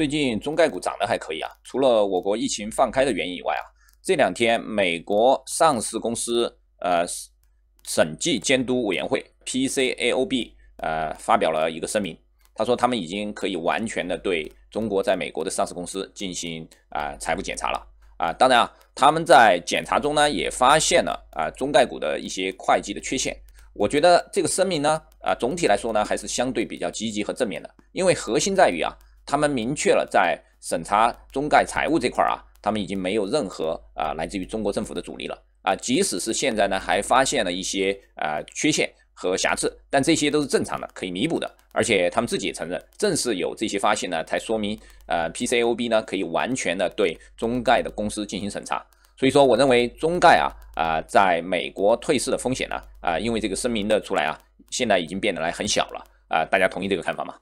最近中概股涨得还可以啊，除了我国疫情放开的原因以外啊，这两天美国上市公司审计监督委员会 PCAOB 发表了一个声明，他说他们已经可以完全的对中国在美国的上市公司进行财务检查了。 当然啊，他们在检查中呢，也发现了中概股的一些会计的缺陷。我觉得这个声明呢，总体来说呢，还是相对比较积极和正面的，因为核心在于啊，他们明确了在审查中概财务这块啊，他们已经没有任何来自于中国政府的阻力了即使是现在呢，还发现了一些缺陷和瑕疵，但这些都是正常的，可以弥补的。而且他们自己也承认，正是有这些发现呢，才说明PCAOB 呢可以完全的对中概的公司进行审查。所以说，我认为中概在美国退市的风险呢因为这个声明的出来现在已经变得很小了。大家同意这个看法吗？